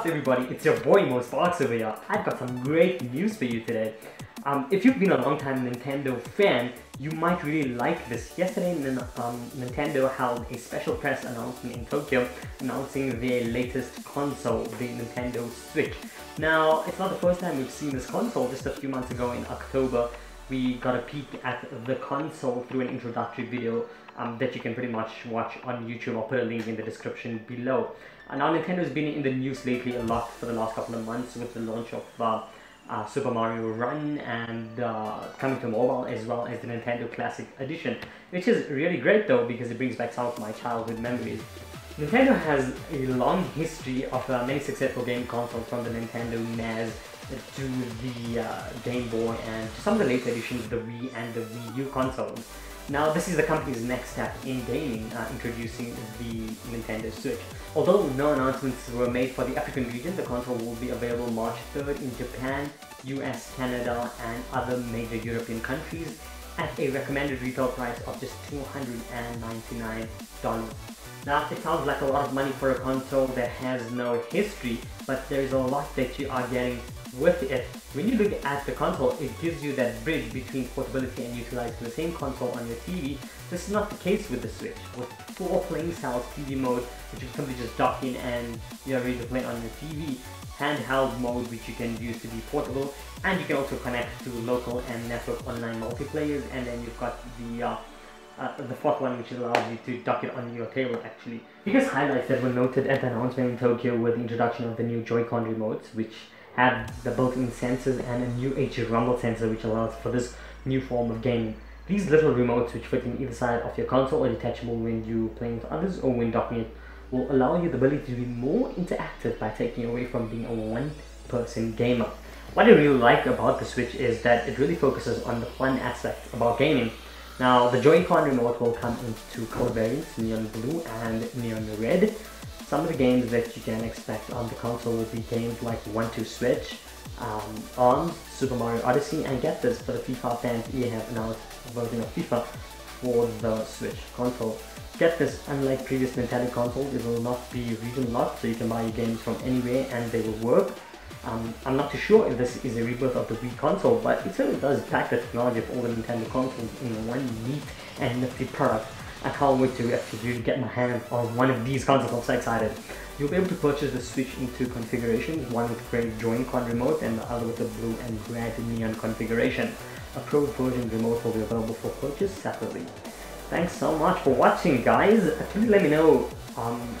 up, everybody? It's your boy Mo Sparks over here. I've got some great news for you today. If you've been a long-time Nintendo fan, you might really like this. Yesterday, Nintendo held a special press announcement in Tokyo announcing their latest console, the Nintendo Switch. Now, it's not the first time we've seen this console. Just a few months ago in October, we got a peek at the console through an introductory video that you can pretty much watch on YouTube. I'll put a link in the description below. Now, Nintendo's been in the news lately a lot for the last couple of months with the launch of Super Mario Run and coming to mobile, as well as the Nintendo Classic Edition, which is really great though because it brings back some of my childhood memories. Nintendo has a long history of many successful game consoles, from the Nintendo NES to the Game Boy and to some of the later editions, the Wii and the Wii U consoles. Now, this is the company's next step in gaming, introducing the Nintendo Switch. Although no announcements were made for the African region, the console will be available March 3rd in Japan, US, Canada, and other major European countries at a recommended retail price of just $299. Now, it sounds like a lot of money for a console that has no history, but there's a lot that you are getting with it. When you look at the console, it gives you that bridge between portability and utilizing the same console on your TV. This is not the case with the Switch. With 4 playing styles, TV mode, which you can simply just dock in and you're ready to play on your TV, handheld mode, which you can use to be portable, and you can also connect to local and network online multiplayers, and then you've got the fourth one, which allows you to dock it on your table, actually. Because highlights that were noted at the announcement in Tokyo were the introduction of the new Joy-Con remotes, which have the built-in sensors, and a new HD rumble sensor which allows for this new form of gaming. These little remotes, which fit in either side of your console, are detachable when you playing with others or when docking it, will allow you the ability to be more interactive by taking away from being a one-person gamer. What I really like about the Switch is that it really focuses on the fun aspect about gaming. Now, the Joy-Con remote will come in 2 color variants, neon blue and neon red. Some of the games that you can expect on the console will be games like 1-2-Switch, ARMS, Super Mario Odyssey, and get this, for the FIFA fans, EA have announced a version of FIFA for the Switch console. Get this, unlike previous Nintendo consoles, it will not be region locked, so you can buy your games from anywhere and they will work. I'm not too sure if this is a rebirth of the Wii console, but it certainly does pack the technology of all the Nintendo consoles in one neat and nifty product. I can't wait to actually get my hands on one of these consoles. I'm so excited. You'll be able to purchase the Switch in 2 configurations, one with gray Joy-Con remote and the other with the blue and red neon configuration. A pro version remote will be available for purchase separately. Thanks so much for watching, guys. Please let me know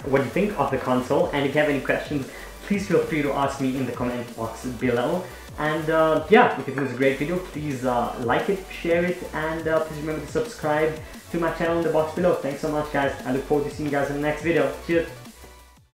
what you think of the console, and if you have any questions, please feel free to ask me in the comment box below. And yeah, if you think it was a great video, please like it, share it, and please remember to subscribe to my channel in the box below. Thanks so much, guys. I look forward to seeing you guys in the next video. Cheers!